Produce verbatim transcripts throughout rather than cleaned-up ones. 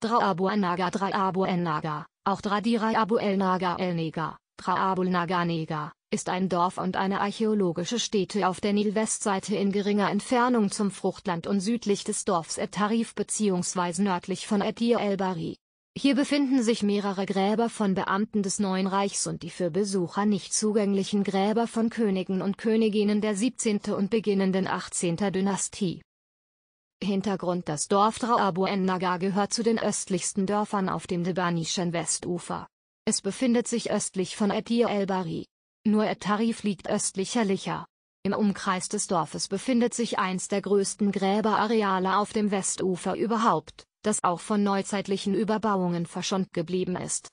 Dra Abu en-Naga Dra Abu en-Naga, auch Dra Abu el-Naga el-Nega, Dra Abu en-Naga Nega, ist ein Dorf und eine archäologische Stätte auf der Nilwestseite in geringer Entfernung zum Fruchtland und südlich des Dorfs eṭ-Ṭārif bzw. nördlich von ed-Deir el-Baḥrī. Hier befinden sich mehrere Gräber von Beamten des Neuen Reichs und die für Besucher nicht zugänglichen Gräber von Königen und Königinnen der siebzehnten und beginnenden achtzehnten Dynastie. Hintergrund: Das Dorf Dra Abu en-Naga gehört zu den östlichsten Dörfern auf dem Thebanischen Westufer. Es befindet sich östlich von ed-Deir el-Baḥrī. Nur eṭ-Ṭārif liegt östlicherlicher. Im Umkreis des Dorfes befindet sich eins der größten Gräberareale auf dem Westufer überhaupt, das auch von neuzeitlichen Überbauungen verschont geblieben ist.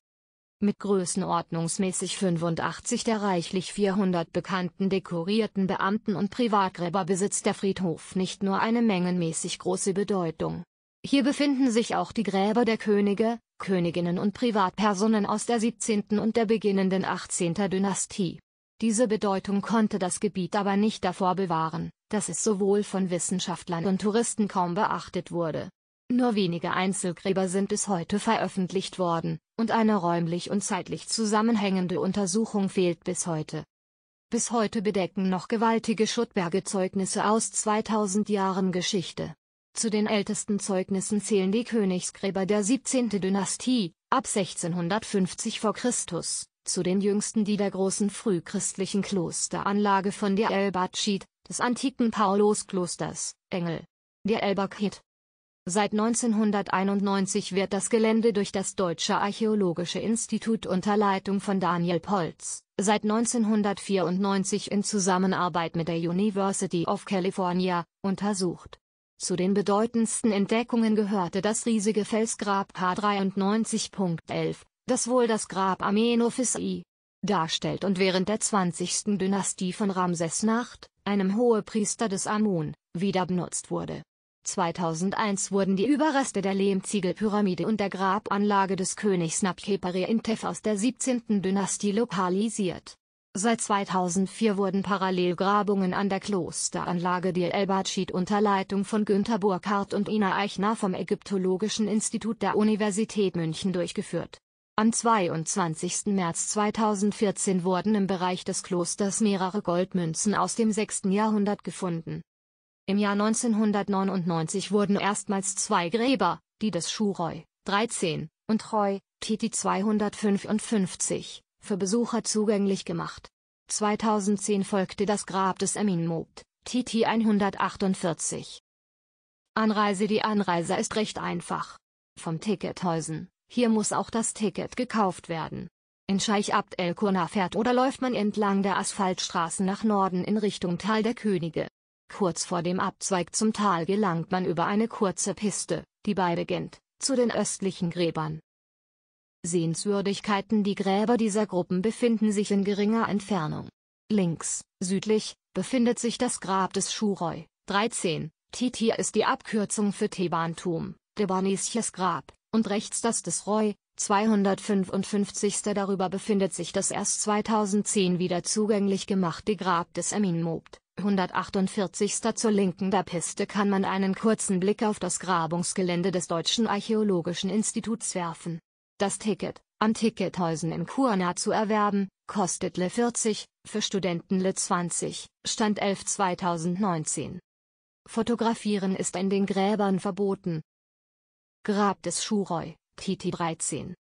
Mit größenordnungsmäßig fünfundachtzig der reichlich vierhundert bekannten dekorierten Beamten und Privatgräber besitzt der Friedhof nicht nur eine mengenmäßig große Bedeutung. Hier befinden sich auch die Gräber der Könige, Königinnen und Privatpersonen aus der siebzehnten und der beginnenden achtzehnten Dynastie. Diese Bedeutung konnte das Gebiet aber nicht davor bewahren, dass es sowohl von Wissenschaftlern und Touristen kaum beachtet wurde. Nur wenige Einzelgräber sind bis heute veröffentlicht worden, und eine räumlich und zeitlich zusammenhängende Untersuchung fehlt bis heute. Bis heute bedecken noch gewaltige Schuttberge Zeugnisse aus zweitausend Jahren Geschichte. Zu den ältesten Zeugnissen zählen die Königsgräber der siebzehnten Dynastie, ab sechzehnhundertfünfzig vor Christus, zu den jüngsten die der großen frühchristlichen Klosteranlage von Dir el-Baschid, des antiken Paulusklosters, Engel. Dir el-Baschid. Seit neunzehnhunderteinundneunzig wird das Gelände durch das Deutsche Archäologische Institut unter Leitung von Daniel Polz, seit neunzehnhundertvierundneunzig in Zusammenarbeit mit der University of California, untersucht. Zu den bedeutendsten Entdeckungen gehörte das riesige Felsgrab K dreiundneunzig Punkt elf, das wohl das Grab Amenophis der Ersten darstellt und während der zwanzigsten Dynastie von Ramses Nacht, einem Hohepriester des Amun, wieder benutzt wurde. zweitausendeins wurden die Überreste der Lehmziegelpyramide und der Grabanlage des Königs Nubcheperre Intef aus der siebzehnten Dynastie lokalisiert. Seit zweitausendvier wurden Parallelgrabungen an der Klosteranlage Dir el-Baschid unter Leitung von Günther Burkhardt und Ina Eichner vom Ägyptologischen Institut der Universität München durchgeführt. Am zweiundzwanzigsten März zweitausendvierzehn wurden im Bereich des Klosters mehrere Goldmünzen aus dem sechsten Jahrhundert gefunden. Im Jahr neunzehnhundertneunundneunzig wurden erstmals zwei Gräber, die des Schuroi, dreizehn, und Roy, Titi zweihundertfünfundfünfzig, für Besucher zugänglich gemacht. zweitausendzehn folgte das Grab des Emin Mobt, Titi hundertachtundvierzig. Anreise: Die Anreise ist recht einfach. Vom Tickethäusen, hier muss auch das Ticket gekauft werden. In Scheich Abd el-Qurna fährt oder läuft man entlang der Asphaltstraßen nach Norden in Richtung Tal der Könige. Kurz vor dem Abzweig zum Tal gelangt man über eine kurze Piste, die bei beginnt, zu den östlichen Gräbern. Sehenswürdigkeiten: Die Gräber dieser Gruppen befinden sich in geringer Entfernung. Links, südlich, befindet sich das Grab des Schuroi, dreizehn, Titi ist die Abkürzung für Thebantum, thebanisches Grab, und rechts das des Roy, zweihundertfünfundfünfzig. Darüber befindet sich das erst zweitausendzehn wieder zugänglich gemachte Grab des Emin Mobt, hundertachtundvierzig. Zur Linken der Piste kann man einen kurzen Blick auf das Grabungsgelände des Deutschen Archäologischen Instituts werfen. Das Ticket, am Tickethäusen in Qurna zu erwerben, kostet Lei vierzig, für Studenten Lei zwanzig, Stand elf zweitausendneunzehn. Fotografieren ist in den Gräbern verboten. Grab des Schuroi, Titi dreizehn.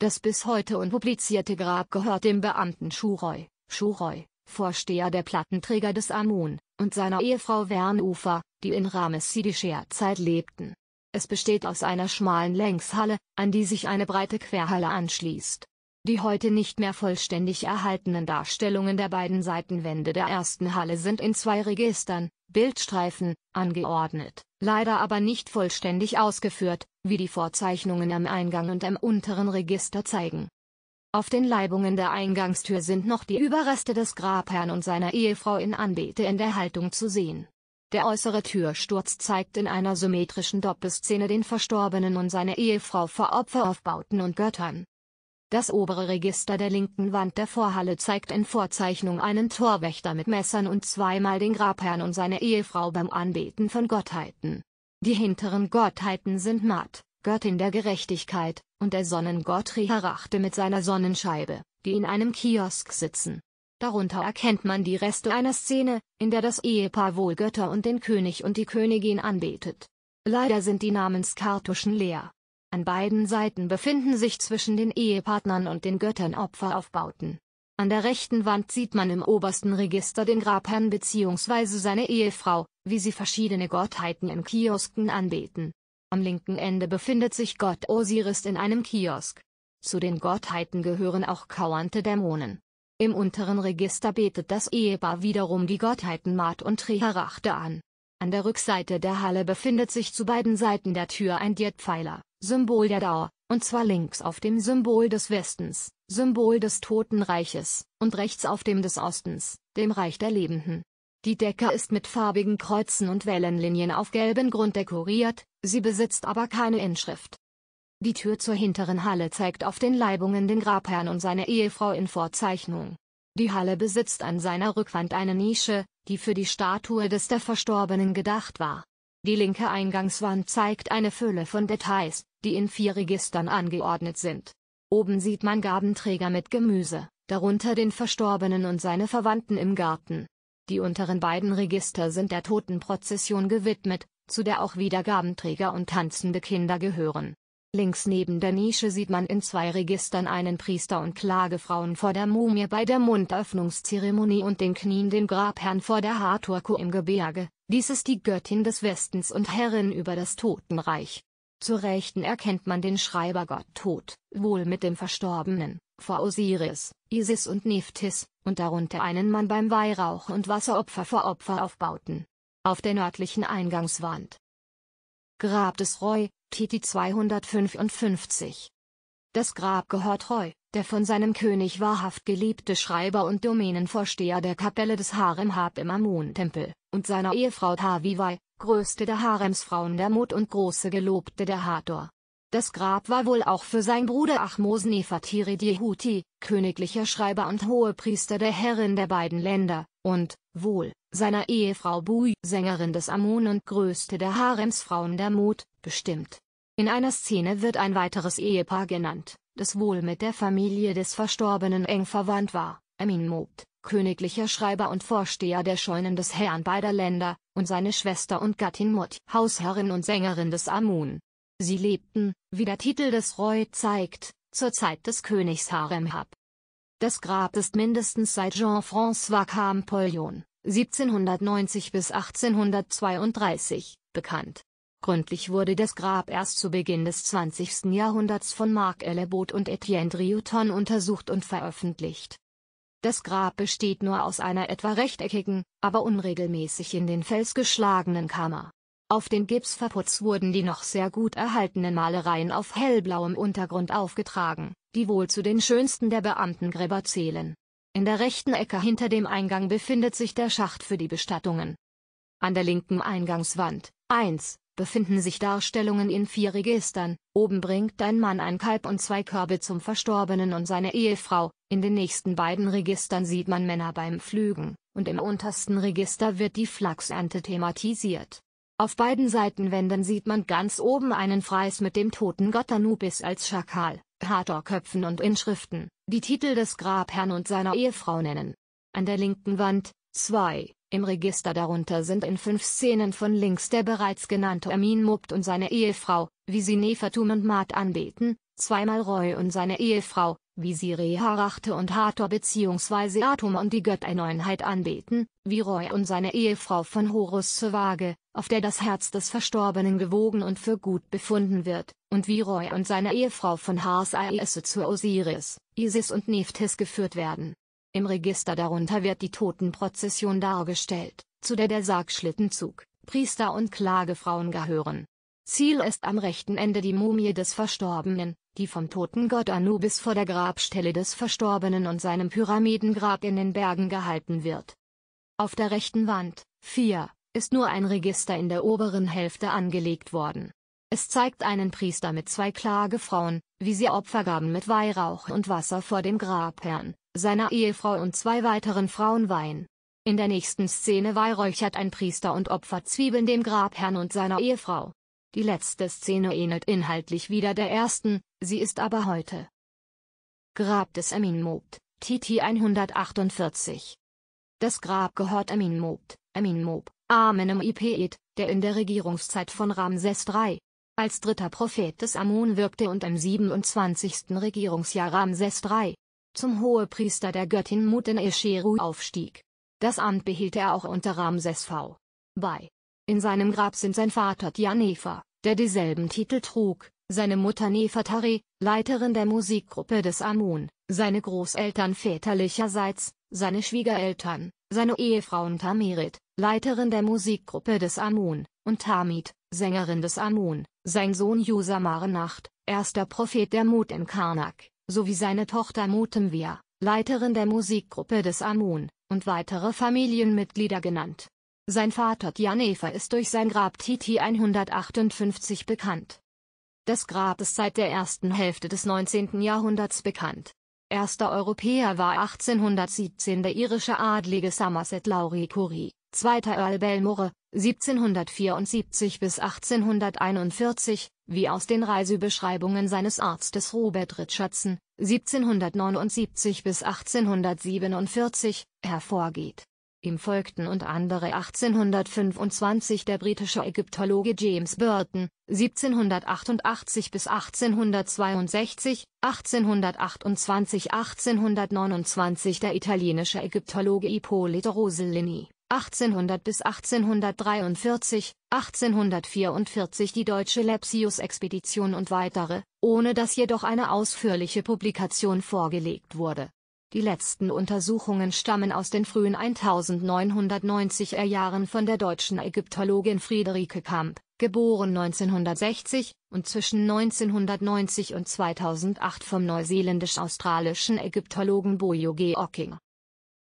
Das bis heute unpublizierte Grab gehört dem Beamten Schuroi, Schuroi, Vorsteher der Plattenträger des Amun, und seiner Ehefrau Wernufer, die in ramessidischer Zeit lebten. Es besteht aus einer schmalen Längshalle, an die sich eine breite Querhalle anschließt. Die heute nicht mehr vollständig erhaltenen Darstellungen der beiden Seitenwände der ersten Halle sind in zwei Registern, Bildstreifen, angeordnet, leider aber nicht vollständig ausgeführt, wie die Vorzeichnungen am Eingang und am unteren Register zeigen. Auf den Laibungen der Eingangstür sind noch die Überreste des Grabherrn und seiner Ehefrau in Anbete in der Haltung zu sehen. Der äußere Türsturz zeigt in einer symmetrischen Doppelszene den Verstorbenen und seine Ehefrau vor Opferaufbauten und Göttern. Das obere Register der linken Wand der Vorhalle zeigt in Vorzeichnung einen Torwächter mit Messern und zweimal den Grabherrn und seine Ehefrau beim Anbeten von Gottheiten. Die hinteren Gottheiten sind Maat, Göttin der Gerechtigkeit, und der Sonnengott Re-Harachte mit seiner Sonnenscheibe, die in einem Kiosk sitzen. Darunter erkennt man die Reste einer Szene, in der das Ehepaar wohl Götter und den König und die Königin anbetet. Leider sind die Namenskartuschen leer. An beiden Seiten befinden sich zwischen den Ehepartnern und den Göttern Opferaufbauten. An der rechten Wand sieht man im obersten Register den Grabherrn bzw. seine Ehefrau, wie sie verschiedene Gottheiten in Kiosken anbeten. Am linken Ende befindet sich Gott Osiris in einem Kiosk. Zu den Gottheiten gehören auch kauernde Dämonen. Im unteren Register betet das Ehepaar wiederum die Gottheiten Maat und Re-Harachte an. An der Rückseite der Halle befindet sich zu beiden Seiten der Tür ein Dietpfeiler, Symbol der Dauer, und zwar links auf dem Symbol des Westens, Symbol des Totenreiches, und rechts auf dem des Ostens, dem Reich der Lebenden. Die Decke ist mit farbigen Kreuzen und Wellenlinien auf gelbem Grund dekoriert, sie besitzt aber keine Inschrift. Die Tür zur hinteren Halle zeigt auf den Leibungen den Grabherrn und seine Ehefrau in Vorzeichnung. Die Halle besitzt an seiner Rückwand eine Nische, die für die Statue des der Verstorbenen gedacht war. Die linke Eingangswand zeigt eine Fülle von Details, die in vier Registern angeordnet sind. Oben sieht man Gabenträger mit Gemüse, darunter den Verstorbenen und seine Verwandten im Garten. Die unteren beiden Register sind der Totenprozession gewidmet, zu der auch wieder Gabenträger und tanzende Kinder gehören. Links neben der Nische sieht man in zwei Registern einen Priester und Klagefrauen vor der Mumie bei der Mundöffnungszeremonie und den Knien den Grabherrn vor der Hathor im Gebirge, dies ist die Göttin des Westens und Herrin über das Totenreich. Zur Rechten erkennt man den Schreibergott Tod, wohl mit dem Verstorbenen, vor Osiris, Isis und Nephthys, und darunter einen Mann beim Weihrauch und Wasseropfer vor Opferaufbauten. Auf der nördlichen Eingangswand. Grab des Roy, Titi zweihundertfünfundfünfzig. Das Grab gehört Roy, der von seinem König wahrhaft geliebte Schreiber und Domänenvorsteher der Kapelle des Harem Hab im Amun-Tempel, und seiner Ehefrau Tavivai, größte der Haremsfrauen der Mut und große Gelobte der Hathor. Das Grab war wohl auch für seinen Bruder Ahmose Nefertiri Djehuti, königlicher Schreiber und Hohepriester der Herrin der beiden Länder, und, wohl, seiner Ehefrau Bui, Sängerin des Amun und größte der Haremsfrauen der Mut, bestimmt. In einer Szene wird ein weiteres Ehepaar genannt, das wohl mit der Familie des Verstorbenen eng verwandt war, Emin Mobt, königlicher Schreiber und Vorsteher der Scheunen des Herrn beider Länder, und seine Schwester und Gattin Mut, Hausherrin und Sängerin des Amun. Sie lebten, wie der Titel des Roy zeigt, zur Zeit des Königs Haremhab. Das Grab ist mindestens seit Jean-François Champollion, siebzehnhundertneunzig bis achtzehnhundertzweiunddreißig, bekannt. Gründlich wurde das Grab erst zu Beginn des zwanzigsten Jahrhunderts von Marc Ellebaud und Etienne Drioton untersucht und veröffentlicht. Das Grab besteht nur aus einer etwa rechteckigen, aber unregelmäßig in den Fels geschlagenen Kammer. Auf den Gipsverputz wurden die noch sehr gut erhaltenen Malereien auf hellblauem Untergrund aufgetragen, die wohl zu den schönsten der Beamtengräber zählen. In der rechten Ecke hinter dem Eingang befindet sich der Schacht für die Bestattungen. An der linken Eingangswand, eins, befinden sich Darstellungen in vier Registern, oben bringt ein Mann ein Kalb und zwei Körbe zum Verstorbenen und seine Ehefrau, in den nächsten beiden Registern sieht man Männer beim Pflügen, und im untersten Register wird die Flachsernte thematisiert. Auf beiden Seitenwänden sieht man ganz oben einen Fries mit dem toten Gott Anubis als Schakal, Hathorköpfen und Inschriften, die Titel des Grabherrn und seiner Ehefrau nennen. An der linken Wand, zwei, im Register darunter sind in fünf Szenen von links der bereits genannte Emin Mobt und seine Ehefrau, wie sie Nefertum und Maat anbeten, zweimal Roy und seine Ehefrau, wie sie Re-Harachte und Hathor bzw. Atum und die Göttereinheit anbeten, wie Roy und seine Ehefrau von Horus zur Waage, auf der das Herz des Verstorbenen gewogen und für gut befunden wird, und wie Roy und seine Ehefrau von Hathor zu Osiris, Isis und Nephthys geführt werden. Im Register darunter wird die Totenprozession dargestellt, zu der der Sargschlittenzug, Priester und Klagefrauen gehören. Ziel ist am rechten Ende die Mumie des Verstorbenen, die vom toten Gott Anubis vor der Grabstelle des Verstorbenen und seinem Pyramidengrab in den Bergen gehalten wird. Auf der rechten Wand, vier, ist nur ein Register in der oberen Hälfte angelegt worden. Es zeigt einen Priester mit zwei Klagefrauen, wie sie Opfergaben mit Weihrauch und Wasser vor dem Grabherrn, seiner Ehefrau und zwei weiteren Frauen weihen. In der nächsten Szene weihräuchert ein Priester und opfert Zwiebeln dem Grabherrn und seiner Ehefrau. Die letzte Szene ähnelt inhaltlich wieder der ersten, sie ist aber heute. Grab des Emin Mobt, T T hundertachtundvierzig. Das Grab gehört Emin Mobt, Amenemope, Amenemope, der in der Regierungszeit von Ramses der Dritte als dritter Prophet des Amun wirkte und im siebenundzwanzigsten Regierungsjahr Ramses der Dritte zum Hohepriester der Göttin Mut in Schuroi aufstieg. Das Amt behielt er auch unter Ramses der Vierte bei. In seinem Grab sind sein Vater Tjanefer, der dieselben Titel trug, seine Mutter Nefertari, Leiterin der Musikgruppe des Amun, seine Großeltern väterlicherseits, seine Schwiegereltern, seine Ehefrauen Tamirit, Leiterin der Musikgruppe des Amun, und Tamid, Sängerin des Amun, sein Sohn Jusamare Nacht, erster Prophet der Mut in Karnak, sowie seine Tochter Mutemvia, Leiterin der Musikgruppe des Amun, und weitere Familienmitglieder genannt. Sein Vater Tjanefer ist durch sein Grab T T hundertachtundfünfzig bekannt. Das Grab ist seit der ersten Hälfte des neunzehnten Jahrhunderts bekannt. Erster Europäer war achtzehnhundertsiebzehn der irische Adlige Somerset Lowry Corey, zweiter Earl Belmore, siebzehnhundertvierundsiebzig bis achtzehnhunderteinundvierzig, wie aus den Reisebeschreibungen seines Arztes Robert Richardson, siebzehnhundertneunundsiebzig bis achtzehnhundertsiebenundvierzig, hervorgeht. Ihm folgten und andere achtzehnhundertfünfundzwanzig der britische Ägyptologe James Burton, siebzehnhundertachtundachtzig bis achtzehnhundertzweiundsechzig, achtzehnhundertachtundzwanzig, achtzehnhundertneunundzwanzig der italienische Ägyptologe Ippolito Rossellini, achtzehnhundert bis achtzehnhundertdreiundvierzig, achtzehnhundertvierundvierzig die deutsche Lepsius-Expedition und weitere, ohne dass jedoch eine ausführliche Publikation vorgelegt wurde. Die letzten Untersuchungen stammen aus den frühen neunzehnhundertneunziger Jahren von der deutschen Ägyptologin Friederike Kamp, geboren neunzehnhundertsechzig, und zwischen neunzehnhundertneunzig und zweitausendacht vom neuseeländisch-australischen Ägyptologen Bojo Geocking.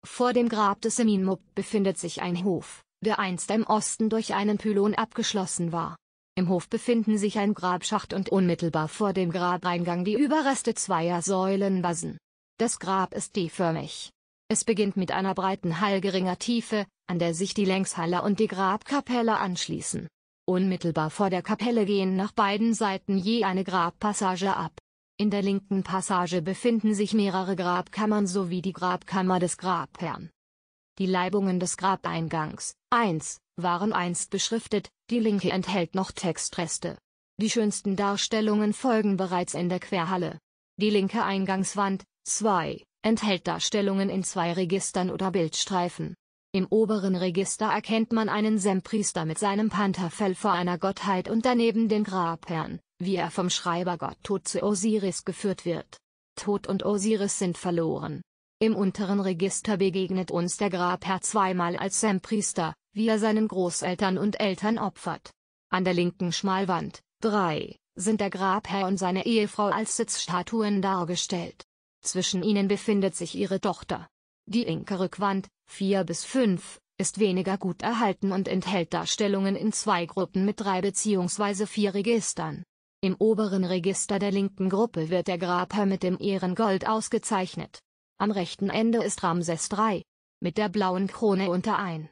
Vor dem Grab des Emin Mobt befindet sich ein Hof, der einst im Osten durch einen Pylon abgeschlossen war. Im Hof befinden sich ein Grabschacht und unmittelbar vor dem Grabeingang die Überreste zweier Säulenbasen. Das Grab ist D-förmig. Es beginnt mit einer breiten Hall geringer Tiefe, an der sich die Längshalle und die Grabkapelle anschließen. Unmittelbar vor der Kapelle gehen nach beiden Seiten je eine Grabpassage ab. In der linken Passage befinden sich mehrere Grabkammern sowie die Grabkammer des Grabherrn. Die Leibungen des Grabeingangs, eins, waren einst beschriftet, die linke enthält noch Textreste. Die schönsten Darstellungen folgen bereits in der Querhalle. Die linke Eingangswand, zwei, enthält Darstellungen in zwei Registern oder Bildstreifen. Im oberen Register erkennt man einen Sempriester mit seinem Pantherfell vor einer Gottheit und daneben den Grabherrn, wie er vom Schreibergott Thoth zu Osiris geführt wird. Thoth und Osiris sind verloren. Im unteren Register begegnet uns der Grabherr zweimal als Sempriester, wie er seinen Großeltern und Eltern opfert. An der linken Schmalwand, drei, sind der Grabherr und seine Ehefrau als Sitzstatuen dargestellt. Zwischen ihnen befindet sich ihre Tochter. Die linke Rückwand, vier bis fünf, ist weniger gut erhalten und enthält Darstellungen in zwei Gruppen mit drei bzw. vier Registern. Im oberen Register der linken Gruppe wird der Grabherr mit dem Ehrengold ausgezeichnet. Am rechten Ende ist Ramses der Dritte mit der blauen Krone unter ein.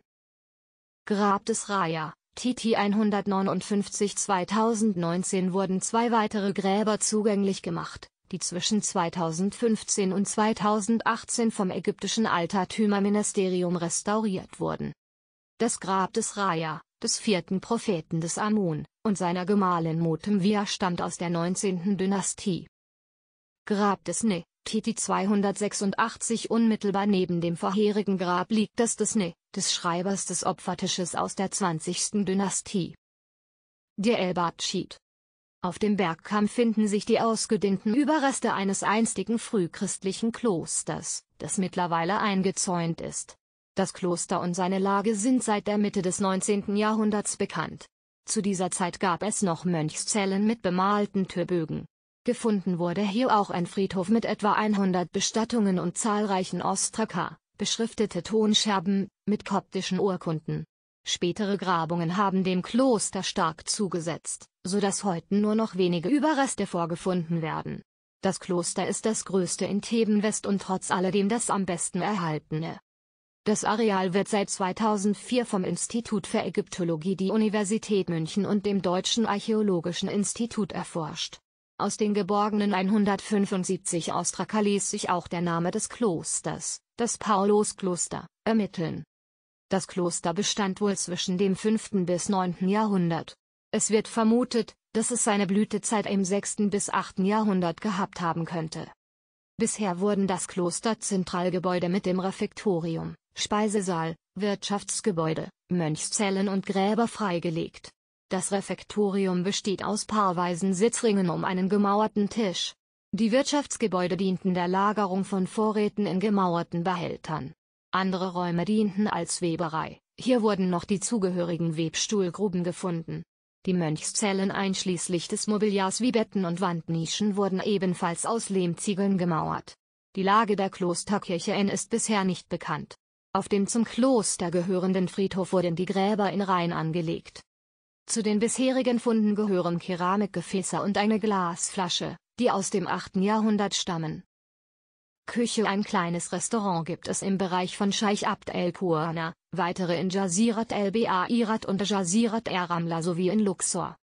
Grab des Raya, T T hundertneunundfünfzig. zweitausendneunzehn wurden zwei weitere Gräber zugänglich gemacht, die zwischen zweitausendfünfzehn und zweitausendachtzehn vom ägyptischen Altertümerministerium restauriert wurden. Das Grab des Raya, des vierten Propheten des Amun, und seiner Gemahlin Mutemvia stammt aus der neunzehnten Dynastie. Grab des Ne, T T zweihundertsechsundachtzig. Unmittelbar neben dem vorherigen Grab liegt das des Ne, des Schreibers des Opfertisches aus der zwanzigsten Dynastie. Der El-Baschid. Auf dem Bergkamm finden sich die ausgedehnten Überreste eines einstigen frühchristlichen Klosters, das mittlerweile eingezäunt ist. Das Kloster und seine Lage sind seit der Mitte des neunzehnten Jahrhunderts bekannt. Zu dieser Zeit gab es noch Mönchszellen mit bemalten Türbögen. Gefunden wurde hier auch ein Friedhof mit etwa hundert Bestattungen und zahlreichen Ostraka, beschriftete Tonscherben, mit koptischen Urkunden. Spätere Grabungen haben dem Kloster stark zugesetzt, so dass heute nur noch wenige Überreste vorgefunden werden. Das Kloster ist das größte in Theben-West und trotz alledem das am besten erhaltene. Das Areal wird seit zweitausendvier vom Institut für Ägyptologie der Universität München und dem Deutschen Archäologischen Institut erforscht. Aus den geborgenen hundertfünfundsiebzig Ostraka ließ sich auch der Name des Klosters, das Pauluskloster, ermitteln. Das Kloster bestand wohl zwischen dem fünften bis neunten Jahrhundert. Es wird vermutet, dass es seine Blütezeit im sechsten bis achten Jahrhundert gehabt haben könnte. Bisher wurden das Klosterzentralgebäude mit dem Refektorium, Speisesaal, Wirtschaftsgebäude, Mönchszellen und Gräber freigelegt. Das Refektorium besteht aus paarweisen Sitzringen um einen gemauerten Tisch. Die Wirtschaftsgebäude dienten der Lagerung von Vorräten in gemauerten Behältern. Andere Räume dienten als Weberei, hier wurden noch die zugehörigen Webstuhlgruben gefunden. Die Mönchszellen einschließlich des Mobiliars wie Betten und Wandnischen wurden ebenfalls aus Lehmziegeln gemauert. Die Lage der Klosterkirche N ist bisher nicht bekannt. Auf dem zum Kloster gehörenden Friedhof wurden die Gräber in Reihen angelegt. Zu den bisherigen Funden gehören Keramikgefäße und eine Glasflasche, die aus dem achten Jahrhundert stammen. Küche. Ein kleines Restaurant gibt es im Bereich von Scheich Abd el-Qurna, weitere in Jazirat el-Ba'irat und Jazirat Er-Ramla sowie in Luxor.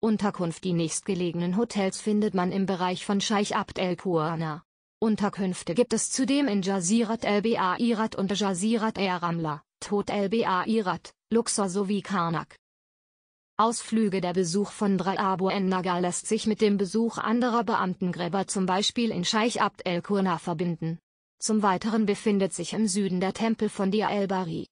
Unterkunft. Die nächstgelegenen Hotels findet man im Bereich von Scheich Abd el-Qurna. Unterkünfte gibt es zudem in Jazirat el-Ba'irat und Jazirat Er-Ramla, Tot el-Ba'irat, Luxor sowie Karnak. Ausflüge. Der Besuch von Dra Abu en-Naga lässt sich mit dem Besuch anderer Beamtengräber zum Beispiel in Scheich Abd el-Qurna verbinden. Zum Weiteren befindet sich im Süden der Tempel von Deir el-Baḥrī.